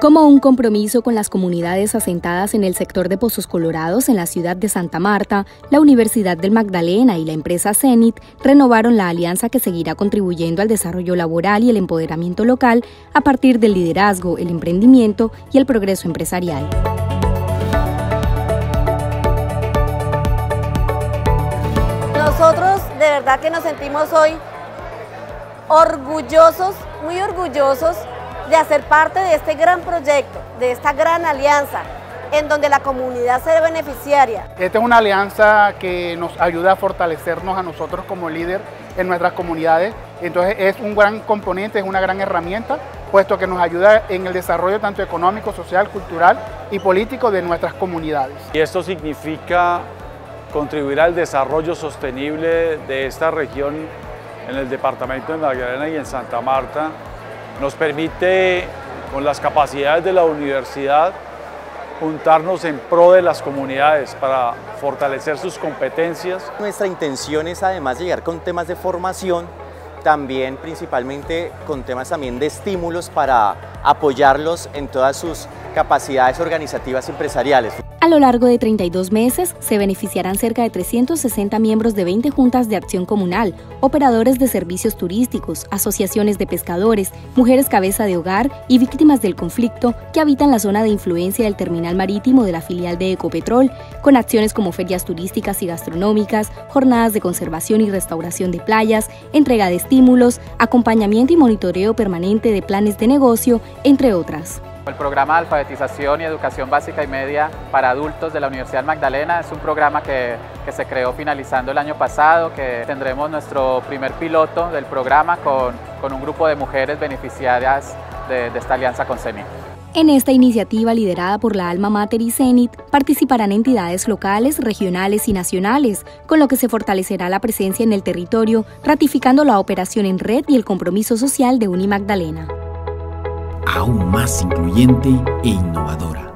como un compromiso con las comunidades asentadas en el sector de Pozos Colorados en la ciudad de Santa Marta, la Universidad del Magdalena y la empresa Cenit renovaron la alianza que seguirá contribuyendo al desarrollo laboral y el empoderamiento local a partir del liderazgo, el emprendimiento y el progreso empresarial. Nosotros de verdad que nos sentimos hoy orgullosos, muy orgullosos de hacer parte de este gran proyecto, de esta gran alianza, en donde la comunidad será beneficiaria. Esta es una alianza que nos ayuda a fortalecernos a nosotros como líder en nuestras comunidades, entonces es un gran componente, es una gran herramienta, puesto que nos ayuda en el desarrollo tanto económico, social, cultural y político de nuestras comunidades. Y esto significa contribuir al desarrollo sostenible de esta región en el departamento de Magdalena y en Santa Marta. Nos permite, con las capacidades de la universidad, juntarnos en pro de las comunidades para fortalecer sus competencias. Nuestra intención es además llegar con temas de formación, también principalmente con temas también de estímulos para apoyarlos en todas sus capacidades organizativas empresariales. A lo largo de 32 meses se beneficiarán cerca de 360 miembros de 20 juntas de acción comunal, operadores de servicios turísticos, asociaciones de pescadores, mujeres cabeza de hogar y víctimas del conflicto que habitan la zona de influencia del terminal marítimo de la filial de Ecopetrol, con acciones como ferias turísticas y gastronómicas, jornadas de conservación y restauración de playas, entrega de estímulos, acompañamiento y monitoreo permanente de planes de negocio, entre otras. El programa de alfabetización y educación básica y media para adultos de la Universidad Magdalena es un programa que se creó finalizando el año pasado, que tendremos nuestro primer piloto del programa con un grupo de mujeres beneficiarias de esta alianza con Cenit. En esta iniciativa liderada por la alma mater y Cenit participarán entidades locales, regionales y nacionales, con lo que se fortalecerá la presencia en el territorio, ratificando la operación en red y el compromiso social de Unimagdalena. Aún más incluyente e innovadora.